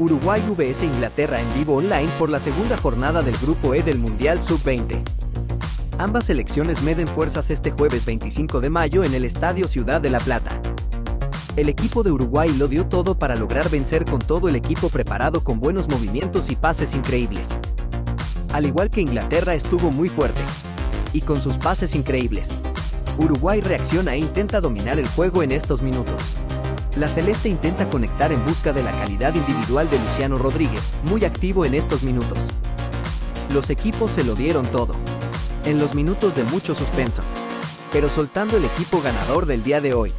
Uruguay vs Inglaterra en vivo online por la segunda jornada del Grupo E del Mundial Sub-20. Ambas selecciones meden fuerzas este jueves 25 de mayo en el Estadio Ciudad de La Plata. El equipo de Uruguay lo dio todo para lograr vencer con todo el equipo preparado con buenos movimientos y pases increíbles. Al igual que Inglaterra estuvo muy fuerte. Y con sus pases increíbles, Uruguay reacciona e intenta dominar el juego en estos minutos. La Celeste intenta conectar en busca de la calidad individual de Luciano Rodríguez, muy activo en estos minutos. Los equipos se lo dieron todo, en los minutos de mucho suspenso, pero soltando el equipo ganador del día de hoy.